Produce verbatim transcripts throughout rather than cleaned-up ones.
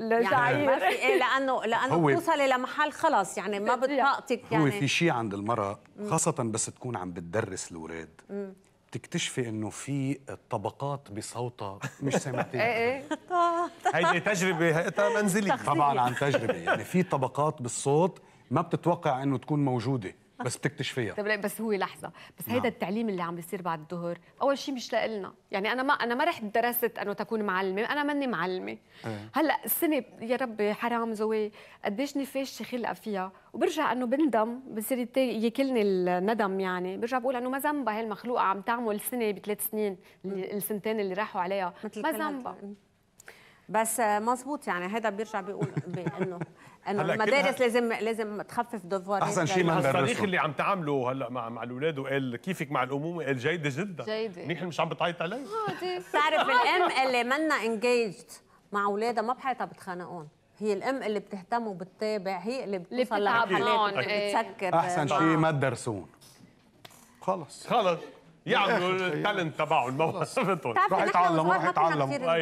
يعني ما في، لانه لانه بتوصلي لمحل خلص يعني ما بطاقتك. يعني هو في شيء عند المراه خاصه بس تكون عم بتدرس الاولاد، تكتشفي انه في طبقات بصوتها مش سامعتين. ايه ايه هيدي تجربه منزليه طبعا، عن تجربه يعني في طبقات بالصوت ما بتتوقع انه تكون موجوده بس بتكتشفيها. طب بس هو لحظه بس هيدا التعليم اللي عم بيصير بعد الظهر اول شيء مش لنا، يعني انا ما انا ما رحت درست انه تكون معلمه، انا ماني معلمه. أه. هلا السنه يا ربي حرام زوي قديش نفاش خلقه فيها، وبرجع انه بندم، بصير ياكلني الندم. يعني برجع بقول انه ما ذنبها هالمخلوقه عم تعمل سنه بثلاث سنين السنتين اللي راحوا عليها ما ذنبها. بس مزبوط، يعني هذا بيرجع بيقول بانه انه المدارس لازم لازم تخفف دفوار. احسن شيء ما ندرسه الصريخ اللي عم تعامله هلا مع مع الاولاد، وقال كيفك مع الامومه؟ قال جيده جدا جيده منيح، مش عم بتعيط علي. بتعرف الام اللي منا انجيجد مع اولادها ما بحياتها بتخانقون، هي الام اللي بتهتم وبتتابع هي اللي بتوصل لمرحلات بتسكر. احسن شيء ما تدرسون خلص خلص، يعملوا التالنت تبعهم مواهبتهم، راح يتعلموا راح يتعلموا.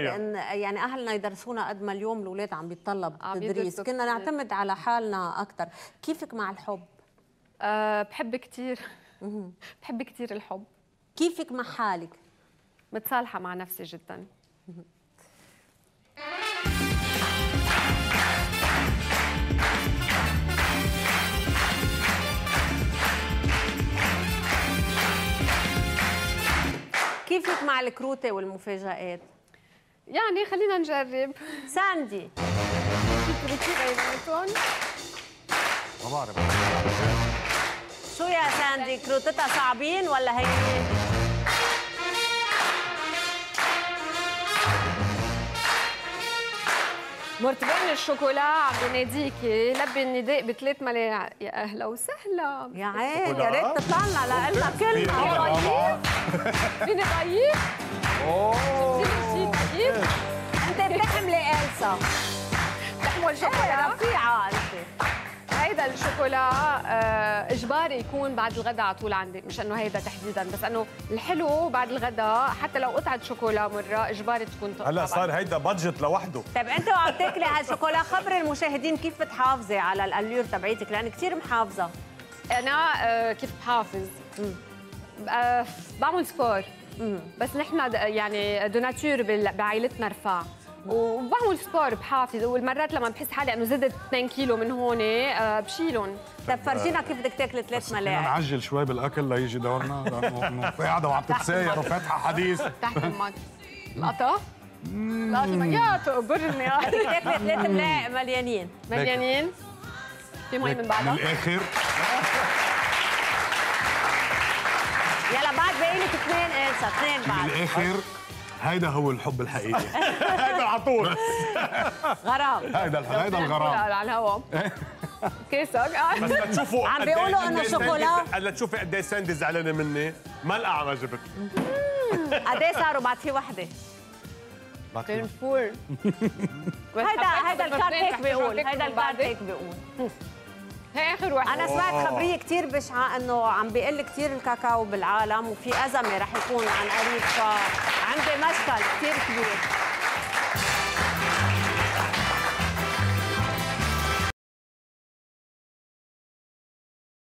يعني اهلنا يدرسونا قد ما اليوم الاولاد عم بيتطلب تدريس، كنا نعتمد على حالنا اكثر. كيفك مع الحب؟ أه بحب كثير بحب كثير الحب. كيفك مع حالك؟ متصالحه مع نفسي جدا. كيفك مع الكروته والمفاجآت؟ يعني خلينا نجرب. ساندي ما بعرف شو يا ساندي، كروتتها صعبين ولا هي؟ مرتبين الشوكولا عم بناديكي، لبي النداء بثلاث ملاعق. يا اهلا وسهلا يا عين، يا ريت تطلع لنا لنا كلنا. فيني طيب؟ اوه فيني طيب؟ انت بتحملي إلسا، بتحمل شوكولا رفيعة انت. هيدا الشوكولا اجباري يكون بعد الغداء على طول عندي، مش انه هيدا تحديدا، بس انه الحلو بعد الغداء حتى لو قطعه شوكولا مره اجباري تكون. هلا صار هيدا بادجت لوحده. طيب انت وعم تاكلي هالشوكولا خبري المشاهدين كيف بتحافظي على الاليور تبعيتك، لان كثير محافظه. انا كيف بحافظ؟ بعمل سبور، بس نحن يعني دو ناتور بعائلتنا رفاع، وبعمل سبور بحافظ، والمرات لما بحس حالي انه زدت اثنين كيلو من هون بشيلهم. طب فرجينا كيف بدك تاكلي ثلاث ملاعق. نعجل شوي بالاكل ليجي دورنا، لانه قاعده وعم تتساير وفاتحه حديث تحت المك. لقطه؟ لقطه يا تقبرني يا بدك تاكلي ثلاث ملاعق مليانين مليانين في مي من بعضها؟ من الاخر يلا بعد باقيلك اثنين انسى اثنين بعد. من الاخر هيدا هو الحب الحقيقي. هيدا على طول غرام، هيدا هيدا الغرام على الهواء. كيسك بس لتشوفوا عم بيقولوا انه شوكولا. لتشوفي قد ايه ساندي زعلانه مني، ملقعه ما جبت. قد ايه صاروا بعد في وحده؟ بعد فور. هيدا هيدا الكارت هيك بيقول، هيدا الكارت هيك بيقول. هي اخر واحده. انا سمعت خبريه كثير بشعه انه عم بيقل كثير الكاكاو بالعالم وفي ازمه رح يكون عن قريب، فعندي مشكل كثير كبير.